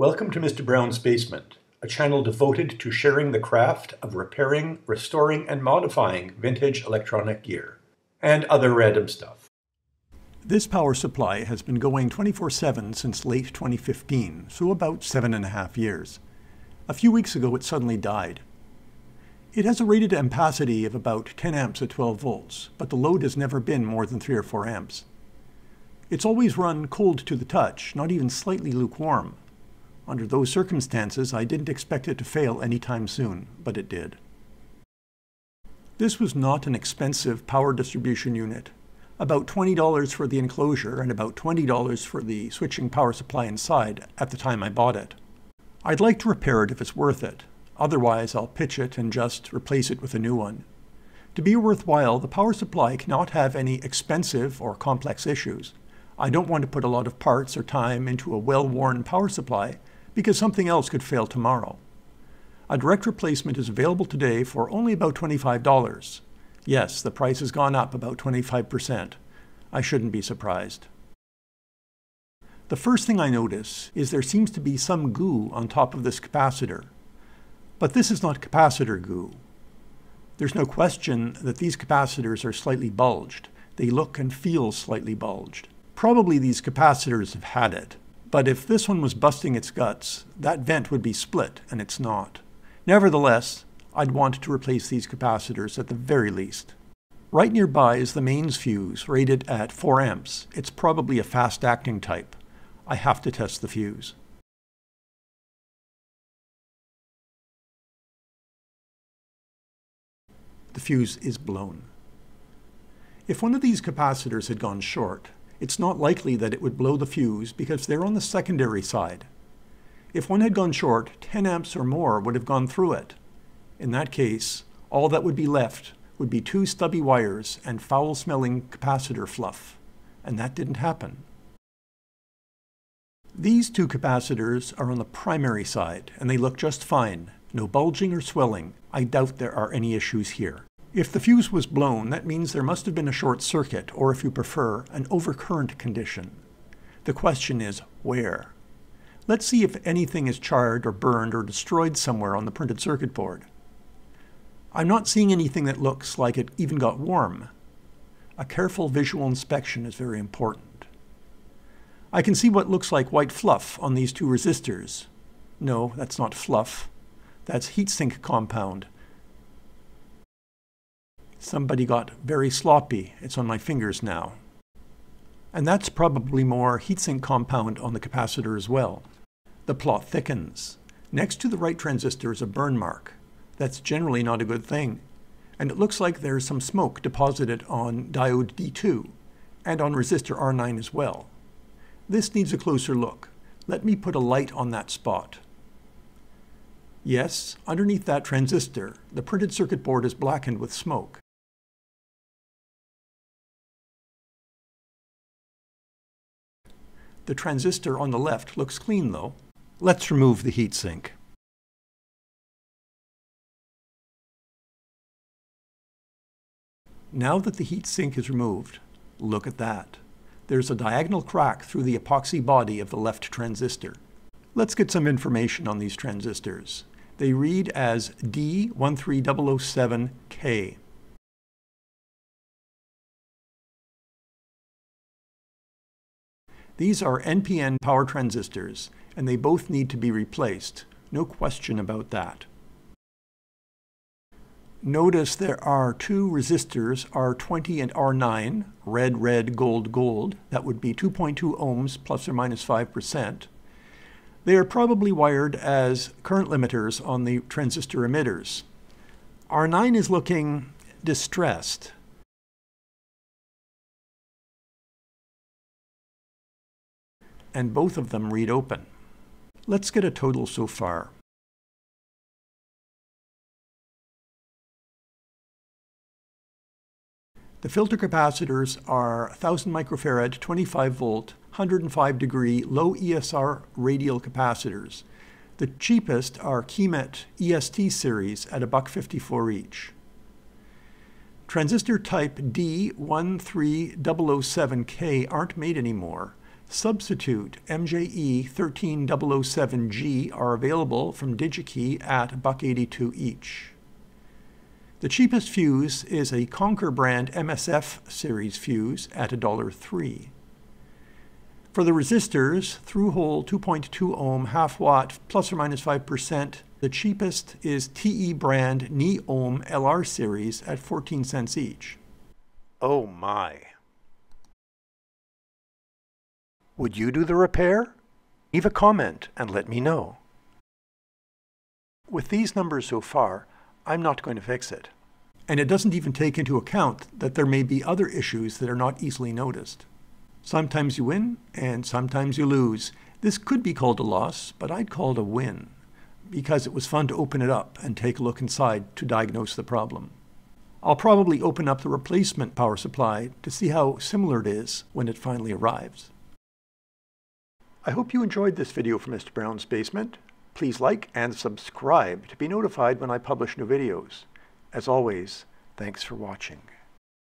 Welcome to Mr. Brown's Basement, a channel devoted to sharing the craft of repairing, restoring, and modifying vintage electronic gear, and other random stuff. This power supply has been going 24/7 since late 2015, so about 7.5 years. A few weeks ago it suddenly died. It has a rated ampacity of about 10 amps at 12 volts, but the load has never been more than 3 or 4 amps. It's always run cold to the touch, not even slightly lukewarm. Under those circumstances, I didn't expect it to fail anytime soon, but it did. This was not an expensive power distribution unit. About $20 for the enclosure and about $20 for the switching power supply inside at the time I bought it. I'd like to repair it if it's worth it. Otherwise, I'll pitch it and just replace it with a new one. To be worthwhile, the power supply cannot have any expensive or complex issues. I don't want to put a lot of parts or time into a well-worn power supply because something else could fail tomorrow. A direct replacement is available today for only about $25. Yes, the price has gone up about 25%. I shouldn't be surprised. The first thing I notice is there seems to be some goo on top of this capacitor. But this is not capacitor goo. There's no question that these capacitors are slightly bulged. They look and feel slightly bulged. Probably these capacitors have had it. But if this one was busting its guts, that vent would be split, and it's not. Nevertheless, I'd want to replace these capacitors at the very least. Right nearby is the mains fuse, rated at 4 amps. It's probably a fast-acting type. I have to test the fuse. The fuse is blown. If one of these capacitors had gone short, it's not likely that it would blow the fuse because they're on the secondary side. If one had gone short, 10 amps or more would have gone through it. In that case, all that would be left would be 2 stubby wires and foul-smelling capacitor fluff, and that didn't happen. These 2 capacitors are on the primary side, and they look just fine. No bulging or swelling. I doubt there are any issues here. If the fuse was blown, that means there must have been a short circuit, or if you prefer, an overcurrent condition. The question is, where? Let's see if anything is charred or burned or destroyed somewhere on the printed circuit board. I'm not seeing anything that looks like it even got warm. A careful visual inspection is very important. I can see what looks like white fluff on these 2 resistors. No, that's not fluff. That's heatsink compound. Somebody got very sloppy. It's on my fingers now. And that's probably more heatsink compound on the capacitor as well. The plot thickens. Next to the right transistor is a burn mark. That's generally not a good thing. And it looks like there's some smoke deposited on diode D2 and on resistor R9 as well. This needs a closer look. Let me put a light on that spot. Yes, underneath that transistor, the printed circuit board is blackened with smoke. The transistor on the left looks clean, though. Let's remove the heatsink. Now that the heatsink is removed, look at that. There's a diagonal crack through the epoxy body of the left transistor. Let's get some information on these transistors. They read as D13007K. These are NPN power transistors, and they both need to be replaced. No question about that. Notice there are 2 resistors, R20 and R9, red, red, gold, gold. That would be 2.2 ohms plus or minus 5%. They are probably wired as current limiters on the transistor emitters. R9 is looking distressed. And both of them read open. Let's get a total so far. The filter capacitors are 1000 microfarad, 25 volt, 105 degree, low ESR radial capacitors. The cheapest are Kemet EST series at $1.54 each. Transistor type D13007K aren't made anymore. Substitute MJE13007G are available from Digi-Key at $1.82 each. The cheapest fuse is a Conquer brand MSF series fuse at $1.03. For the resistors, through-hole 2.2 ohm, half-watt, ±5%, the cheapest is TE brand Ni-Ohm LR series at 14 cents each. Oh my! Would you do the repair? Leave a comment and let me know. With these numbers so far, I'm not going to fix it. And it doesn't even take into account that there may be other issues that are not easily noticed. Sometimes you win, and sometimes you lose. This could be called a loss, but I'd call it a win, because it was fun to open it up and take a look inside to diagnose the problem. I'll probably open up the replacement power supply to see how similar it is when it finally arrives. I hope you enjoyed this video from Mr. Brown's Basement. Please like and subscribe to be notified when I publish new videos. As always, thanks for watching.